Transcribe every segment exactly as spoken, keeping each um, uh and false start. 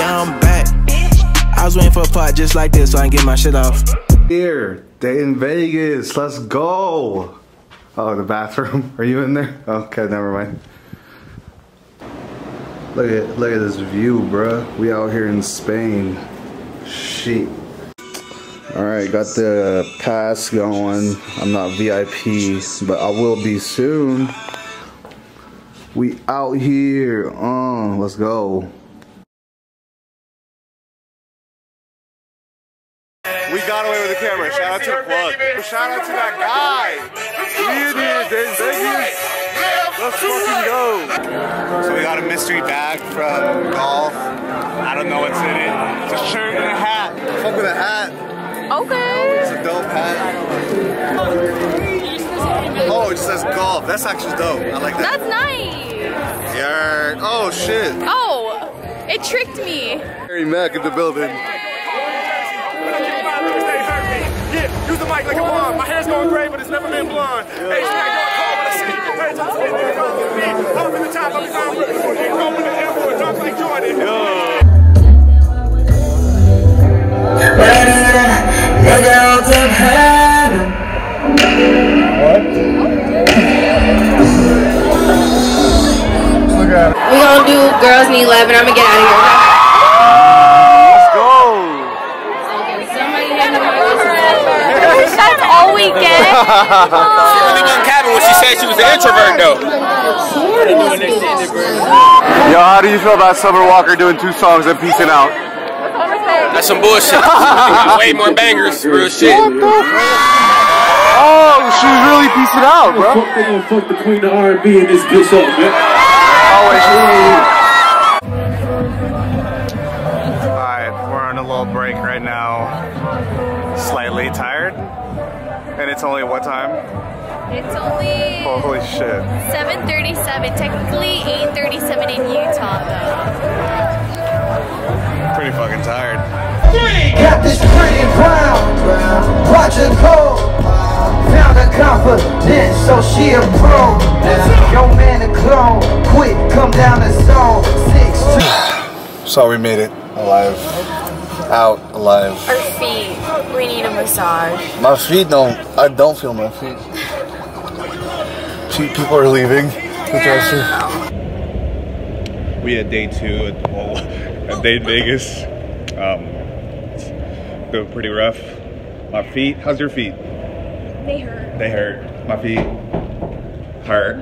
Yeah, I'm back. I was waiting for a part just like this so I can get my shit off. Here, Day in Vegas, let's go. Oh, the bathroom. Are you in there? Okay, never mind. Look at look at this view, bruh. We out here in Spain. Shit. Alright, got the pass going. I'm not V I P, but I will be soon. We out here. Um, let's go. We got away with the camera. Shout out to the plug. Shout out to that guy. We did this, baby. Let's fucking go. So we got a mystery bag from golf. I don't know what's in it. It's a shirt and a hat. Fuck with a hat. Okay. It's a dope hat. Oh, it says golf. That's actually dope. I like that. That's nice. Yeah. Oh, shit. Oh, it tricked me. Harry Mack in the building. Yeah, use the mic like a bomb. My hair's going gray, but it's never been blonde. Hey, I'm in the top. I'm in the airport. Drop like Jordan. Yo. What? We're gonna do Girls Need Love and I'm gonna get out of here. Let's go! Somebody had the microphone. That's all we get. She really wasn't capping when she said she was an introvert though. Yo, how do you feel about Summer Walker doing two songs and peacing out? That's some bullshit. Way more bangers, real shit. Oh, she was really piecing out, bro. They gonna fuck the queen of R and B and this bitch up, man. Alright, we're on a little break right now. Slightly tired. And it's only what time? It's only... Holy shit. seven thirty-seven. Technically eight thirty-seven in Utah, though. Pretty fucking tired. Got this pretty brown, watching cold. Found her confidence, so she a pro. Yo man a clone, quick, come down the zone. Six two. So we made it alive. Out alive. Our feet. We need a massage. My feet don't I don't feel my feet. People are leaving. Yeah. We had day two at, well, at Day Vegas. Um Doing pretty rough. My feet. How's your feet? They hurt. They hurt. My feet hurt.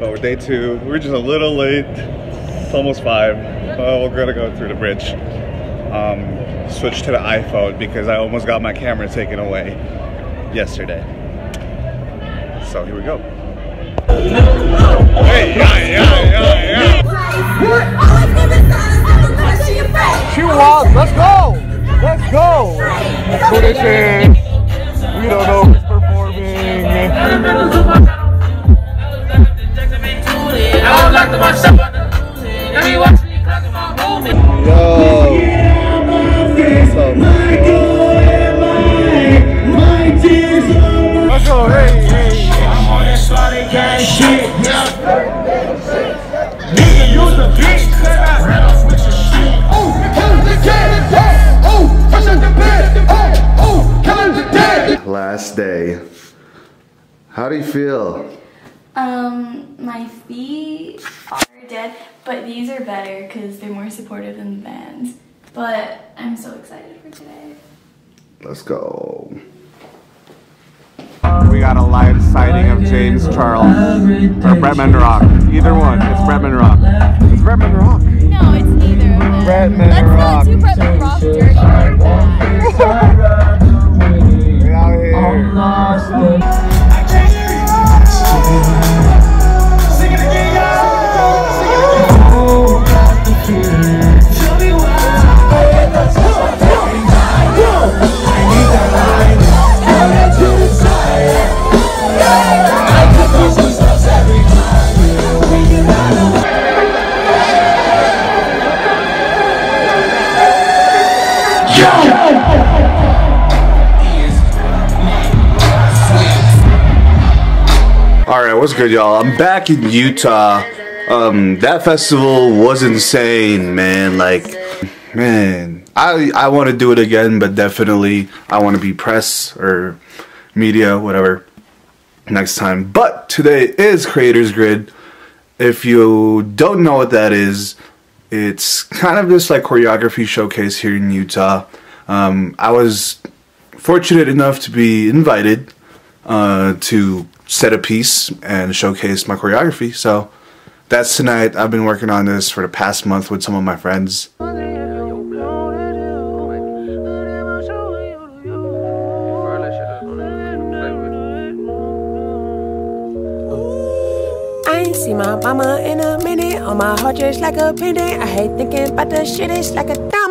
But we're day two. We're just a little late. It's almost five. Oh, we're gonna go through the bridge. Um, switched to the iPhone because I almost got my camera taken away yesterday. So here we go. Hey, yeah, yeah, yeah, yeah. She wild. Let's go. Let's go! Finishing! We don't know who's performing! Yo! Let's go, hey! Last day. How do you feel? Um, my feet are dead, but these are better because they're more supportive than the bands. But I'm so excited for today. Let's go. We got a live sighting of James Charles or Bretman Rock. Either one. It's Bretman Rock. It's Bretman Rock. No, it's neither of them. Bretman Let's Rock. Let's not do Bretman Rock dirty like that. Lost it. Sing it again, y'all. Sing it again. Oh, got the feeling. Tell me why. I need that line. Tell me to desire. I could lose myself every time. We can run away. Yo! Alright, what's good y'all? I'm back in Utah. Um, that festival was insane, man. Like, man, I I want to do it again, but definitely I want to be press or media, whatever, next time. But today is Creators Grid. If you don't know what that is, it's kind of just like choreography showcase here in Utah. Um, I was fortunate enough to be invited uh, to set a piece and showcase my choreography. So that's tonight. I've been working on this for the past month with some of my friends. See my mama in a minute, on my heart just like a pendant. I hate thinking about the shit, it's like a thumb.